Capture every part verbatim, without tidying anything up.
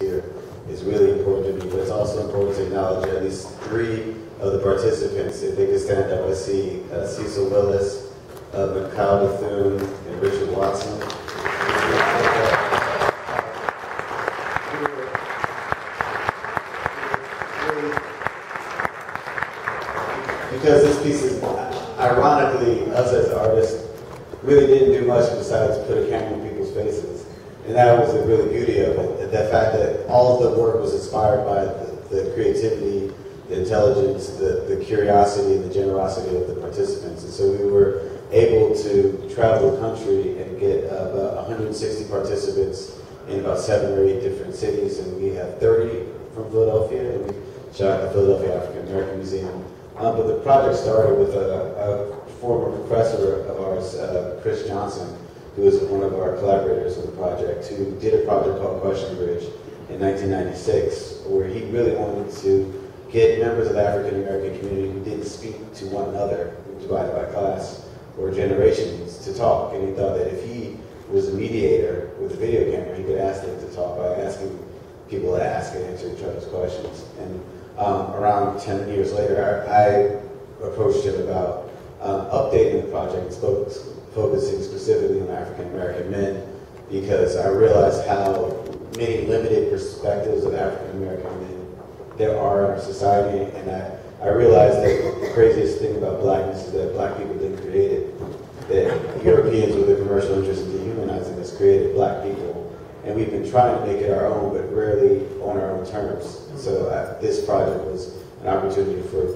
Here is really important to me, but it's also important to acknowledge at least three of the participants. If they could stand up, I see uh, Cecil Willis, uh, Mikhail Bethune, and Richard Watson. Because this piece is, ironically, us as artists really didn't do much besides put a camera in people's faces. And that was the really beauty of it, the fact that all of the work was inspired by the, the creativity, the intelligence, the, the curiosity, and the generosity of the participants. And so we were able to travel the country and get about one hundred sixty participants in about seven or eight different cities, and we have thirty from Philadelphia, and we shot at the Philadelphia African American Museum. Um, but the project started with a, a former professor of ours, uh, Chris Johnson, who is one of our collaborators on the project, who did a project called Question Bridge in nineteen ninety-six, where he really wanted to get members of the African American community who didn't speak to one another, divided by class or generations, to talk. And he thought that if he was a mediator with a video camera, he could ask them to talk by asking people to ask and answer each other's questions. And um, around ten years later, I, I approached him about um, updating the project, focus, focusing specifically on African American men, because I realized how many limited perspectives of African American men there are in our society, and I, I realized that the craziest thing about blackness is that black people didn't create it. That Europeans with a commercial interest in dehumanizing us created black people, and we've been trying to make it our own, but rarely on our own terms. And so I, this project was an opportunity for,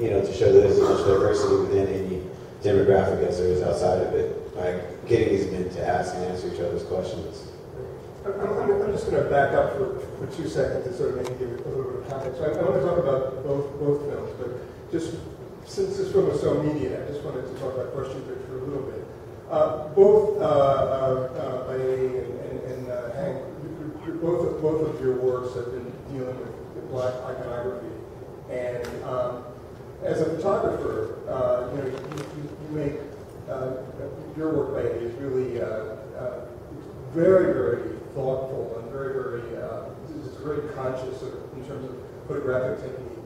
you know, to show that there's as much diversity within any demographic as there is outside of it, by getting these men to ask and answer each other's questions. I'm just going to back up for, for two seconds to sort of maybe give a little bit of context. So I, I want to talk about both both films, but just since this film was so immediate, I just wanted to talk about Question Bridge for a little bit. Uh, both uh, uh, uh, and, and, and uh, Hank, both of, both of your works have been dealing with, with black iconography, and um, as a photographer, uh, you know, you, you make uh, your work lately is really uh, uh, very very thoughtful and very, very, uh, very conscious of, in terms of photographic technique.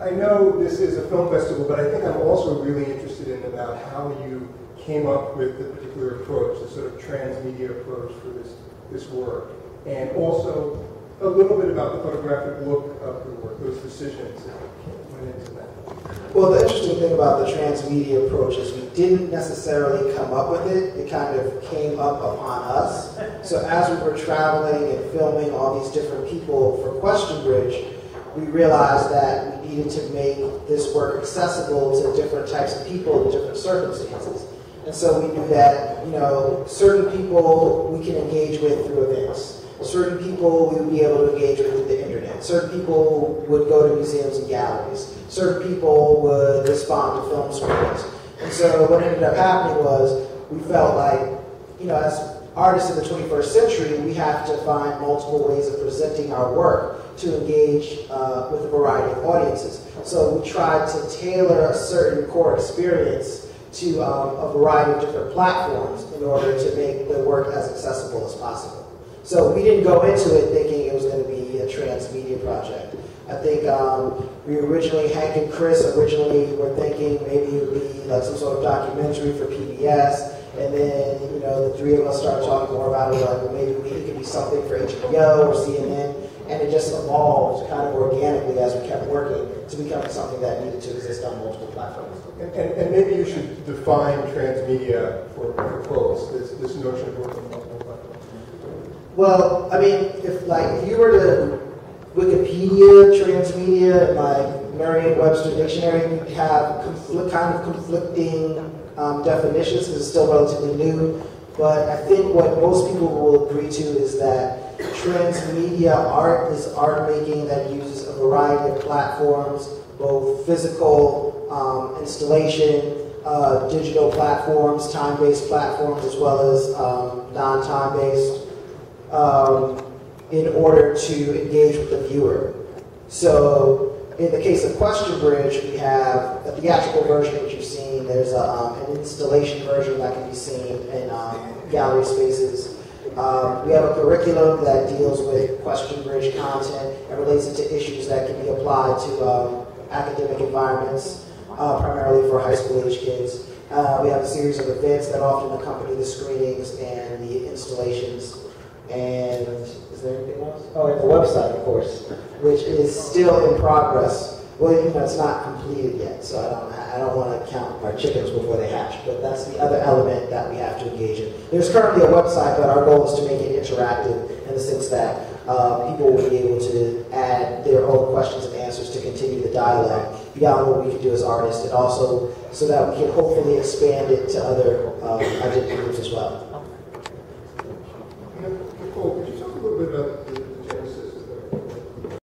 I know this is a film festival, but I think I'm also really interested in about how you came up with the particular approach, the sort of transmedia approach for this, this work, and also a little bit about the photographic look of the work, those decisions that went into that. Well, the interesting thing about the transmedia approach is we didn't necessarily come up with it. It kind of came up upon us. So as we were traveling and filming all these different people for Question Bridge, we realized that we needed to make this work accessible to different types of people in different circumstances. And so we knew that, you know, certain people we can engage with through events. Certain people we would be able to engage with the internet. Certain people would go to museums and galleries. Certain people would respond to film screenings. And so what ended up happening was we felt like, you know, as artists in the twenty-first century, we have to find multiple ways of presenting our work to engage uh, with a variety of audiences. So we tried to tailor a certain core experience to um, a variety of different platforms in order to make the work as accessible as possible. So we didn't go into it thinking it was going to be a transmedia project. I think um, we originally, Hank and Chris originally were thinking maybe it would be like some sort of documentary for P B S, and then, you know, the three of us started talking more about it, like, well, maybe it could be something for H B O or C N N, and it just evolved kind of organically as we kept working to become something that needed to exist on multiple platforms. And, and, and maybe you should define transmedia for, for folks, this, this notion of working on. Well, I mean, if like if you were to Wikipedia transmedia, like Merriam-Webster dictionary, you'd have conflict, kind of conflicting um, definitions because it's still relatively new. But I think what most people will agree to is that transmedia art is art making that uses a variety of platforms, both physical um, installation, uh, digital platforms, time-based platforms, as well as um, non-time-based. Um, in order to engage with the viewer. So in the case of Question Bridge, we have a theatrical version that you've seen. There's a, um, an installation version that can be seen in um, gallery spaces. Um, we have a curriculum that deals with Question Bridge content and relates it to issues that can be applied to um, academic environments, uh, primarily for high school age kids. Uh, we have a series of events that often accompany the screenings and the installations. And is there anything else? Oh, and the website, of course, which is still in progress. Well, you know, it's not completed yet, so I don't, I don't want to count our chickens before they hatch, but that's the other element that we have to engage in. There's currently a website, but our goal is to make it interactive in the sense that uh, people will be able to add their own questions and answers to continue the dialogue beyond what we can do as artists, and also so that we can hopefully expand it to other uh, identity groups as well. Could you talk a little bit about